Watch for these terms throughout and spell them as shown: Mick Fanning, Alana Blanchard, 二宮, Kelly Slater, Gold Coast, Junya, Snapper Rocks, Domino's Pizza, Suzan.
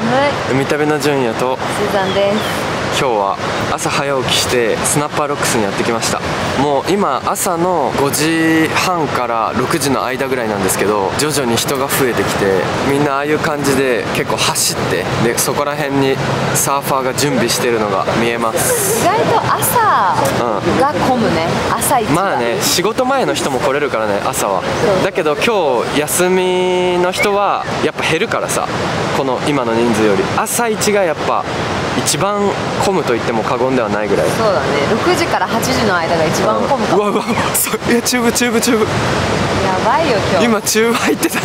寒い。海旅の純也とスーザンです。今日は朝早起きしてスナッパーロックスにやってきました。もう今朝の5時半から6時の間ぐらいなんですけど、徐々に人が増えてきて、みんなああいう感じで結構走って、でそこら辺にサーファーが準備してるのが見えます。意外と朝が混むね。朝一番まあね、仕事前の人も来れるからね、朝は。だけど今日休みの人はやっぱ減るからさ、この今の人数より朝一がやっぱ一番混むと言っても過言ではないぐらい。そうだね、6時から8時の間が一番混むかも。うわうわ、いやチューブやばいよ。今日今チューブ入ってた。炸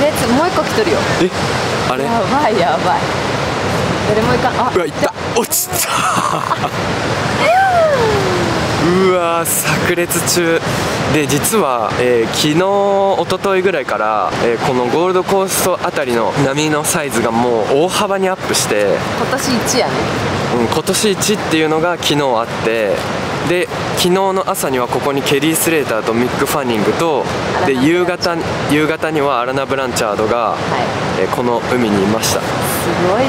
裂。もう一個来とるよ。え、あれやばいやばい。誰もいかん。あ、うわ、いった、落ちたうわー、炸裂中で、実は、昨日一昨日ぐらいから、このゴールドコーストあたりの波のサイズがもう大幅にアップして、今年1やね。うん、今年1っていうのが昨日あって、で昨日の朝にはここにケリー・スレーターとミック・ファニングとで、夕方にはアラナ・ブランチャードが、はい、この海にいました。すごいよ。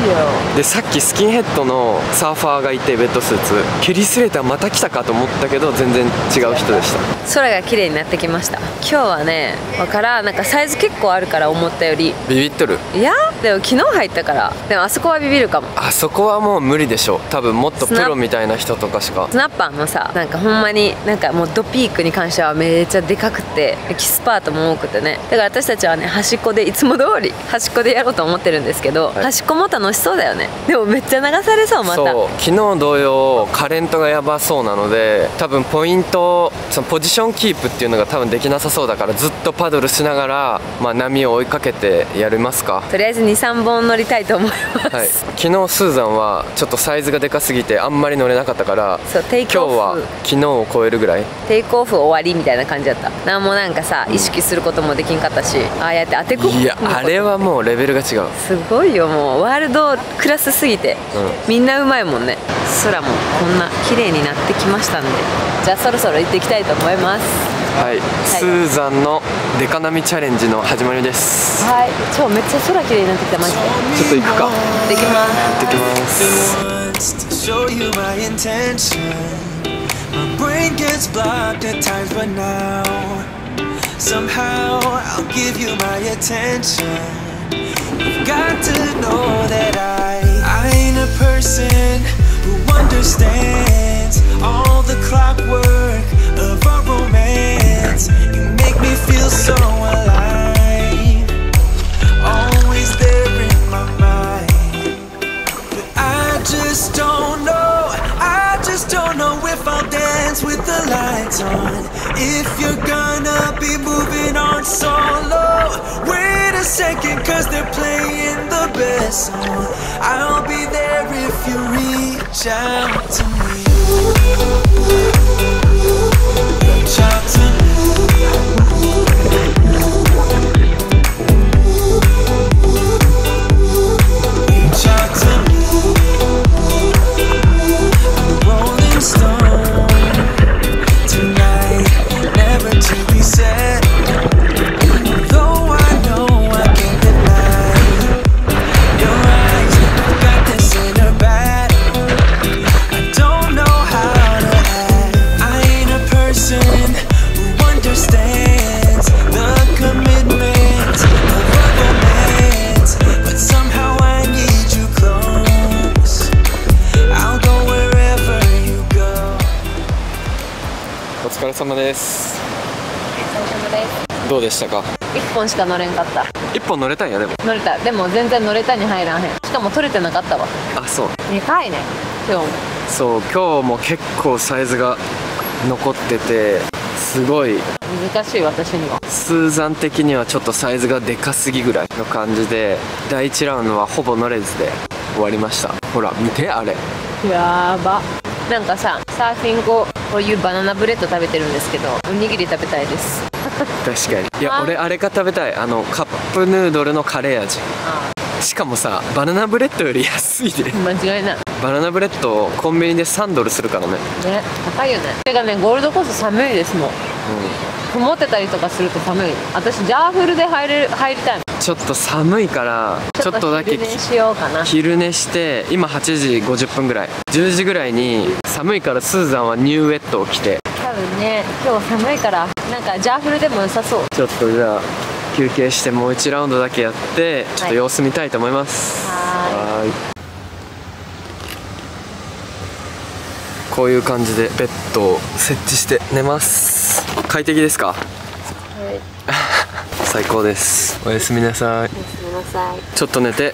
でさっきスキンヘッドのサーファーがいて、ベッドスーツ、ケリー・スレーターまた来たかと思ったけど全然違う人でした。空が綺麗になってきました。今日はね、わからん、なんかサイズ結構あるから、思ったより。ビビっとる。いやでも昨日入ったから、でもあそこはビビるかも。あそこはもう無理でしょ、多分もっとプロみたいな人とかしか。スナッパーのさ、なんかほんまになんかもうドピークに関してはめっちゃでかくて、エキスパートも多くてね。だから私たちはね、端っこでいつも通り端っこでやろうと思ってるんですけど、はい、端っこも楽しそうだよね。でもめっちゃ流されそう。またそう、昨日同様カレントがやばそうなので、多分ポイント、そのポジションキープっていうのが多分できなさそうだから、ずっとパドルしながら、まあ、波を追いかけてやりますか。とりあえず2、3本乗りたいと思います、はい。昨日スーザンはちょっとサイズがでかすぎてあんまり乗れなかったから、そう、今日は昨日を超えるぐらいテイクオフ終わりみたいな感じだった。なんもなんかさ、意識することもできんかったし、ああやって当てこいや、あれはもうレベルが違う。すごいよ、もうワールドクラスすぎて、うん、みんなうまいもんね。空もこんな綺麗になってきましたんで、じゃあそろそろ行っていきたいと思います。はい、はい、スーザンのデカ波チャレンジの始まりです。はい、超めっちゃ空綺麗になってきた。マジでちょっと行くか。行ってきます。行ってきます。My brain gets blocked at times, but now somehow I'll give you my attention. You've got to know that I ain't a person who understands all the clockwork of our romance. You make me feel so alive, always there in my mind, but I just don't know. Don't know if I'll dance with the lights on, if you're gonna be moving on solo. Wait a second, cause they're playing the best song. I'll be there if you reach out to me. Reach out to me. Reach out to me.どうでしたか。1本しか乗れんかった。1本乗れたんや。でも乗れた。でも全然乗れたに入らんへん。しかも取れてなかったわ。あ、そう、2回ね。今日もそう、今日も結構サイズが残ってて、すごい難しい。私にはスーザン的にはちょっとサイズがでかすぎぐらいの感じで、第1ラウンドはほぼ乗れずで終わりました。ほら見て、あれやば。なんかさ、サーフィン後こういうバナナブレッド食べてるんですけど、おにぎり食べたいです確かに。いや、俺あれが食べたい。あのカップヌードルのカレー味。しかもさ、バナナブレッドより安いで。間違いない。バナナブレッドコンビニで3ドルするからね。ね、高いよね。てかね、ゴールドコースト寒いですもん。曇ってたりとかすると寒い。私ジャーフルで入りたい。ちょっと寒いからちょっとだけ昼寝して、今8時50分ぐらい、10時ぐらいに寒いからスーザンはニューウェットを着て、多分ね今日寒いからなんかジャーフルでも良さそう。ちょっとじゃあ休憩してもう1ラウンドだけやってちょっと様子見たいと思います。はい。こういう感じでベッドを設置して寝ます。快適ですか？はい最高です。おやすみなさい。おやすみなさい。ちょっと寝て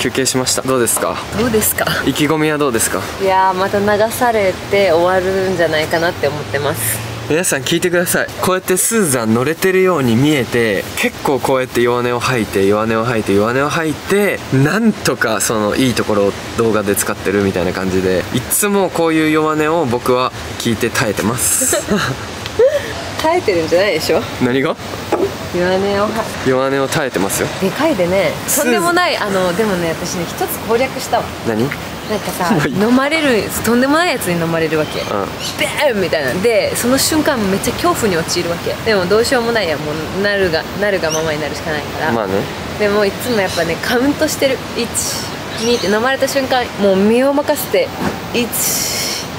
休憩しました。どうですか？どうですか？意気込みはどうですか？いやー、また流されて終わるんじゃないかなって思ってます。皆さん聞いてください。こうやってスーザン乗れてるように見えて、結構こうやって弱音を吐いて弱音を吐いて弱音を吐いて、なんとかそのいいところを動画で使ってるみたいな感じで、いつもこういう弱音を僕は聞いて耐えてます耐えてるんじゃないでしょ。何が？弱音を耐えてますよ。でかいでね、とんでもない。でもね、私ね、一つ攻略したわ。何？なんかさ、飲まれる、とんでもないやつに飲まれるわけ、うん、ベーンみたいな。でその瞬間めっちゃ恐怖に陥るわけ。でもどうしようもないや、もうなるがままになるしかないから。まあね。でもいつもやっぱね、カウントしてる。1、2って飲まれた瞬間、もう身を任せて1、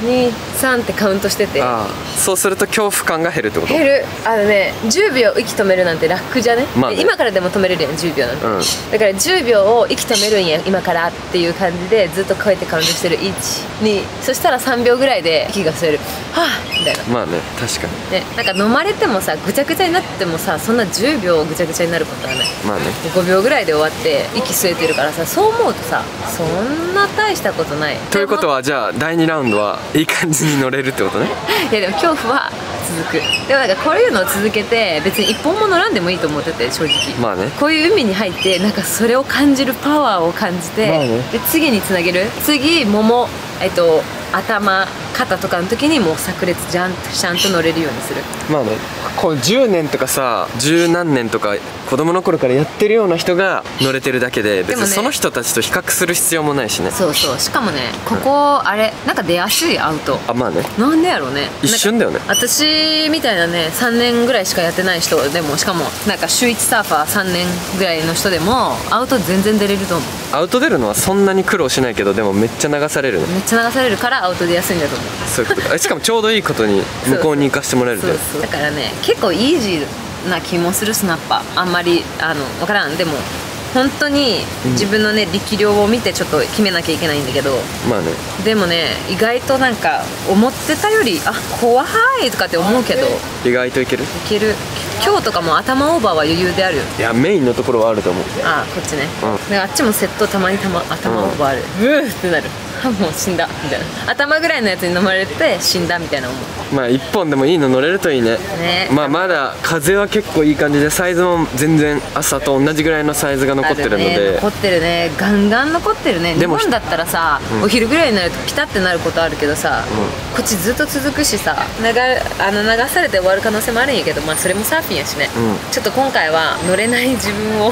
2、3ってカウントしてて。ああ、そうすると恐怖感が減るってこと？減る。ね、10秒息止めるなんて楽じゃね？まあね、今からでも止めれるやん、10秒なんて、うん、だから10秒を息止めるんや今からっていう感じでずっとこうやってカウントしてる。1、2、そしたら3秒ぐらいで息が吸える。はぁみたいな。まあね、確かにね。なんか飲まれてもさ、ぐちゃぐちゃになってもさ、そんな10秒ぐちゃぐちゃになることはない。まあね、5秒ぐらいで終わって息吸えてるからさ、そう思うとさ、そんな大したことない。ということはじゃあ第2ラウンドはいい感じに乗れるってことねいやでも恐怖は続く。でもなんかこういうのを続けて、別に一本も乗らんでもいいと思ってて、正直。まあね、こういう海に入ってなんかそれを感じる、パワーを感じて、ね、で次につなげる。次もも、頭、肩とかの時にもう炸裂、ジャンシャンと乗れるようにする。まあね、こう10年とかさ、十何年とか子供の頃からやってるような人が乗れてるだけで、別にその人たちと比較する必要もないしね。そうそう。しかもね、ここ、うん、あれなんか出やすい、アウト。あ、まあね。なんでやろうね。一瞬だよね。私みたいなね、3年ぐらいしかやってない人でも、しかもなんか週1サーファー3年ぐらいの人でもアウト全然出れると思う。アウト出るのはそんなに苦労しないけど、でもめっちゃ流されるね。めっちゃ流されるからアウト出やすいんだと思う。そういうこと。しかもちょうどいいことに向こうに行かせてもらえるで。だからね、結構イージーな気もする、スナッパー。あんまり分からん。でも本当に自分のね、力量を見てちょっと決めなきゃいけないんだけど、まあね、でもね、意外となんか思ってたより、あ、怖いとかって思うけど、意外といける。いける。今日とかも頭オーバーは余裕であるよ。いや、メインのところはあると思う。ああ、こっちね、うん、であっちもセットたまに頭オーバーある、うん、うーってなる。もう死んだみたいな。頭ぐらいのやつに飲まれて死んだみたいな思う。まあ1本でもいいの乗れるといいね。まあまだ風は結構いい感じで、サイズも全然朝と同じぐらいのサイズが残ってるので。残ってるね。ガンガン残ってるね。日本だったらさ、お昼ぐらいになるとピタってなることあるけどさ、こっちずっと続くしさ、流されて終わる可能性もあるんやけど、まあそれもサーフィンやしね。ちょっと今回は乗れない自分を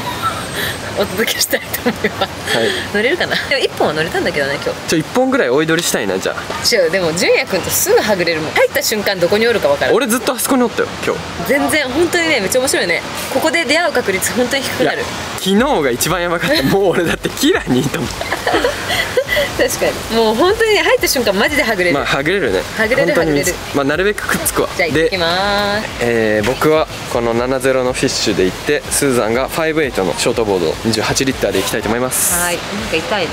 お届けしたいと思います、はい、乗れるかな。でも1本は乗れたんだけどね、今日。1本ぐらい追い取りしたいな、じゃあ。違う、でも純也君とすぐはぐれるもん。入った瞬間どこにおるか分からん。俺ずっとあそこにおったよ、今日。全然、本当にね、めっちゃ面白いね。ここで出会う確率本当に低くなる。昨日が一番やばかった。もう俺だってキラにいたもん確かに、もう本当にね、入った瞬間マジではぐれる。まあはぐれるね。はぐれる、はぐれる。まあなるべくくっつくわ。じゃあ行きまーす。僕はこの70のフィッシュで行って、スーザンが58のショートボード28リッターで行きたいと思います。はい。なんか痛いね。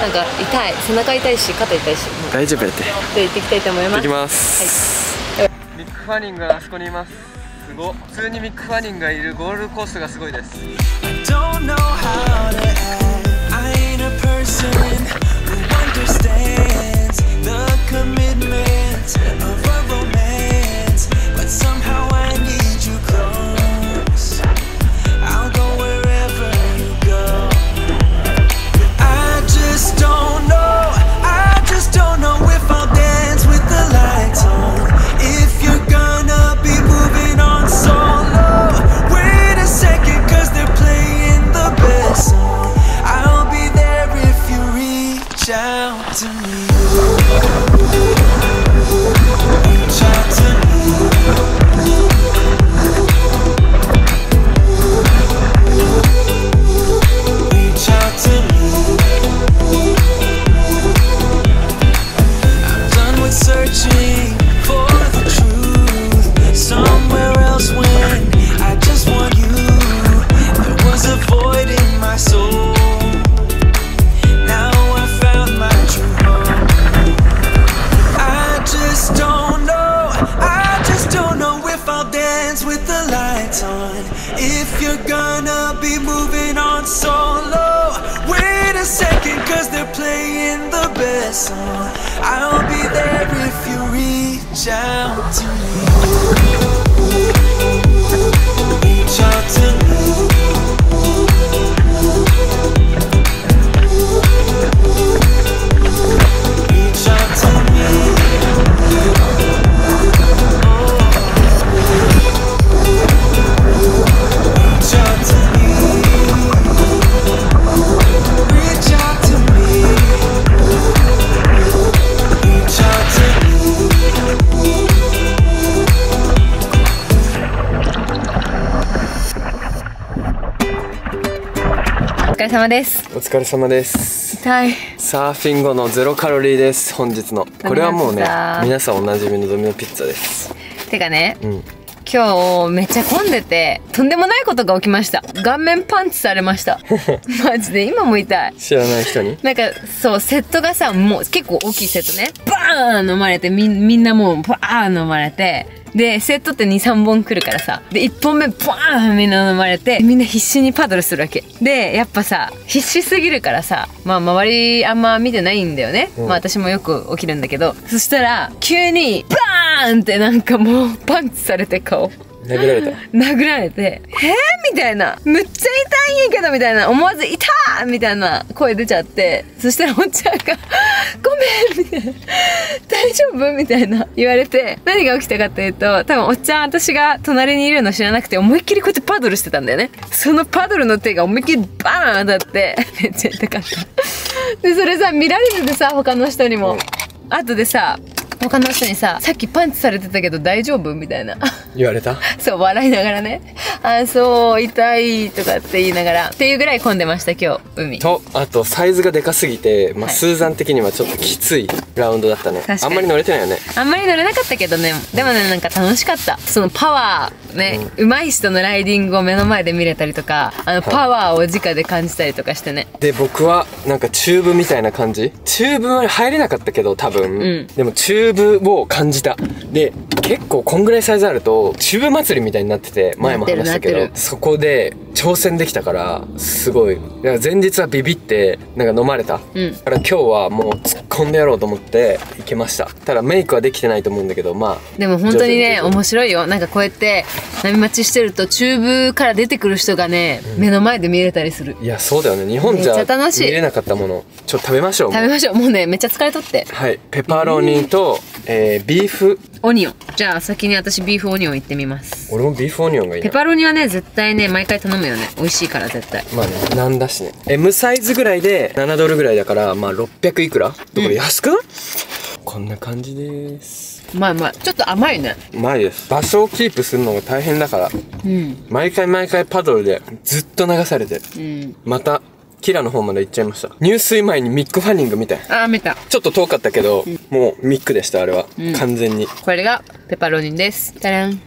なんか痛い、背中痛いし肩痛いし。大丈夫やって。行ってきたいと思います。行きます。はい。ミック・ファニンがあそこにいます。すごっ。普通にミック・ファニンがいるゴールコースがすごいです。Shout to me. dress on. I'll be there if you reach out to me. Reach out to me.お疲れ様です。お疲れ様です。痛い。サーフィン後のゼロカロリーです。本日のこれはもうね、皆さんおなじみのドミノピッツァです。てかね、今日めっちゃ混んでてとんでもないことが起きました。顔面パンチされました。マジで今も痛い。知らない人に。なんかそうセットがさ、もう結構大きいセットね、バーン飲まれてみんなもうバーン飲まれて。で、セットって2、3本来るからさ。で、1本目、バーンみんな飲まれて、みんな必死にパドルするわけ。で、やっぱさ、必死すぎるからさ、まあ周りあんま見てないんだよね。まあ私もよく起きるんだけど、そしたら、急に、バーンってなんかもう、パンチされて顔。殴られた。殴られて、みたいな。むっちゃ痛いんやけどみたいな。思わず、痛ーみたいな声出ちゃって。そしたらおっちゃんが、ごめんみたいな。大丈夫みたいな言われて。何が起きたかっていうと、多分おっちゃん私が隣にいるの知らなくて、思いっきりこうやってパドルしてたんだよね。そのパドルの手が思いっきりバーン当たって、めっちゃ痛かった。で、それさ、見られててさ、他の人にも。後でさ、他の人にさ、さっきパンチされてたけど大丈夫みたいな言われたそう、笑いながらね、あ、そう、痛いとかって言いながらっていうぐらい混んでました今日、海と、あとサイズがでかすぎて、まあ、スーザン的にはちょっときついラウンドだったね。あんまり乗れてないよね。あんまり乗れなかったけどね。でもね、なんか楽しかった。そのパワーね、上手い人のライディングを目の前で見れたりとか、パワーを直で感じたりとかしてね。で、僕はなんかチューブみたいな感じ、チューブは入れなかったけど多分、でもチューブを感じた。で、結構こんぐらいサイズあるとチューブ祭りみたいになってて、前も話したけど、そこで挑戦できたからすごい。だから前日はビビってなんか飲まれた、だから今日はもう突っ込んでやろうと思って行けました。ただメイクはできてないと思うんだけど、まあでも本当にね、面白いよ。なんかこうやって波待ちしてるとチューブから出てくる人がね、目の前で見れたりする。いや、そうだよね。日本じゃ見れなかったもの、ちょっと食べましょう。食べましょう。もうね、めっちゃ疲れとって。はい、ペパロニとビーフオニオン。じゃあ先に私ビーフオニオンいってみます。俺もビーフオニオンがいいな。ペパロニはね、絶対ね、毎回頼むよね。美味しいから絶対。まあね、なんだしね、 M サイズぐらいで$7ぐらいだから、まあ600いくらだから安くない？こんな感じです。まあまあちょっと甘いね。甘いです。場所をキープするのが大変だから、毎回毎回パドルでずっと流されて、またキラの方まで行っちゃいました。入水前にミックファニング見た。ああ、見た。ちょっと遠かったけど、もうミックでした、あれは。完全に。これがペパロニです。じゃらん。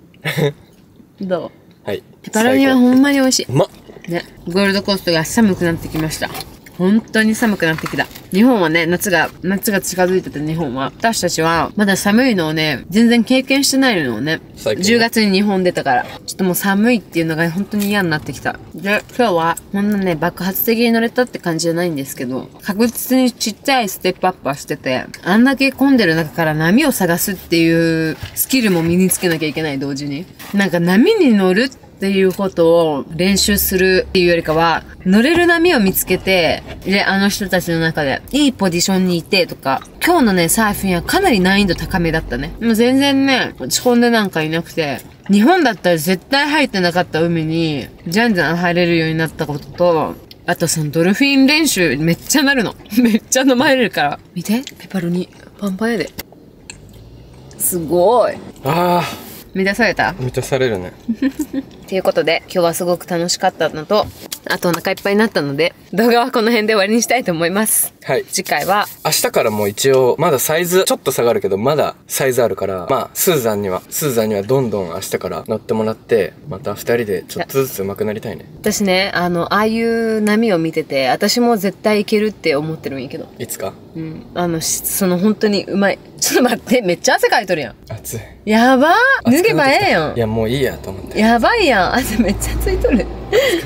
どう？はい、ペパロニはほんまに美味しい。うまっね。ゴールドコーストが寒くなってきました。本当に寒くなってきた。日本はね、夏が近づいてて、日本は、私たちはまだ寒いのをね、全然経験してないのをね、10月に日本出たから、ちょっともう寒いっていうのが本当に嫌になってきた。で、今日はこんなね、爆発的に乗れたって感じじゃないんですけど、確実にちっちゃいステップアップはしてて、あんだけ混んでる中から波を探すっていうスキルも身につけなきゃいけない。同時になんか波に乗るっていうことを練習するっていうよりかは、乗れる波を見つけて、で、あの人たちの中でいいポジションにいてとか、今日のね、サーフィンはかなり難易度高めだったね。もう全然ね、落ち込んでなんかいなくて、日本だったら絶対入ってなかった海に、じゃんじゃん入れるようになったことと、あとそのドルフィン練習めっちゃなるの。めっちゃ飲まれるから。見て、ペパロニ、パンパンやで。すごい。ああ。満たされた？満たされるね。ということで、今日はすごく楽しかったのと、あとお腹いっぱいになったので、動画はこの辺で終わりにしたいと思います。はい。次回は、明日からも一応、まだサイズ、ちょっと下がるけど、まだサイズあるから、まあ、スーザンにはどんどん明日から乗ってもらって、また二人でちょっとずつ上手くなりたいね。私ね、ああいう波を見てて、私も絶対いけるって思ってるんやけど。いつか？本当にうまい。ちょっと待って、めっちゃ汗かいとるやん。暑い。やばー。脱げばええやん。いや、もういいやと思って。やばいやん。汗めっちゃついとる。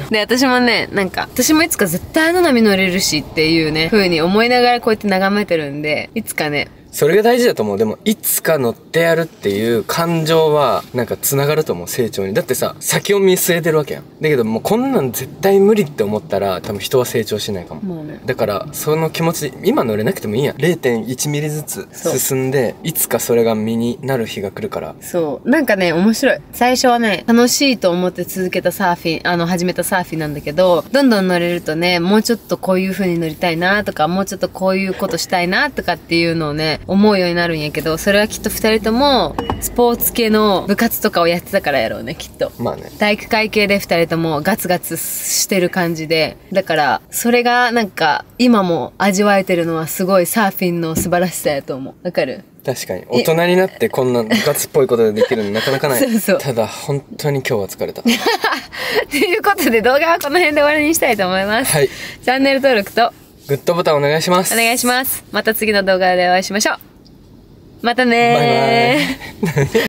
で、私もね、なんか、私もいつか絶対あの波乗れるしっていうね、風に思いながらこうやって眺めてるんで、いつかね。それが大事だと思う。でも、いつか乗ってやるっていう感情は、なんか繋がると思う、成長に。だってさ、先を見据えてるわけやん。だけどもうこんなん絶対無理って思ったら、多分人は成長しないかも。もうね、だから、その気持ちで、今乗れなくてもいいやん。0.1 ミリずつ進んで、いつかそれが身になる日が来るから。そう。なんかね、面白い。最初はね、楽しいと思って続けたサーフィン、始めたサーフィンなんだけど、どんどん乗れるとね、もうちょっとこういう風に乗りたいなとか、もうちょっとこういうことしたいなとかっていうのをね、思うようになるんやけど、それはきっと2人ともスポーツ系の部活とかをやってたからやろうね、きっと。まあね、体育会系で2人ともガツガツしてる感じで、だからそれがなんか今も味わえてるのはすごいサーフィンの素晴らしさやと思う。わかる？確かに大人になってこんな部活っぽいことでできるのなかなかない。そうそう、ただ本当に今日は疲れた。ということで動画はこの辺で終わりにしたいと思います、はい、チャンネル登録とグッドボタンお願いします。お願いします。また次の動画でお会いしましょう。またねー。バイバイ。